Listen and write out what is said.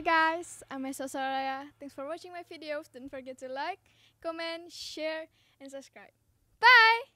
Hi guys, I'm Aisya Soraya. Thanks for watching my videos. Don't forget to like, comment, share, and subscribe. Bye!